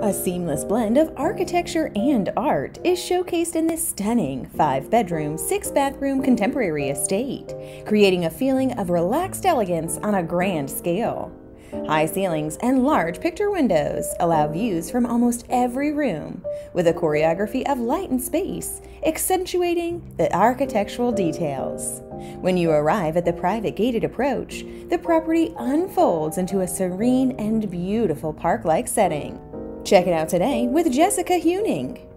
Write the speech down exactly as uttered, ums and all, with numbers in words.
A seamless blend of architecture and art is showcased in this stunning five-bedroom, six-bathroom contemporary estate, creating a feeling of relaxed elegance on a grand scale. High ceilings and large picture windows allow views from almost every room, with a choreography of light and space, accentuating the architectural details. When you arrive at the private gated approach, the property unfolds into a serene and beautiful park-like setting. Check it out today with Jessica Huening.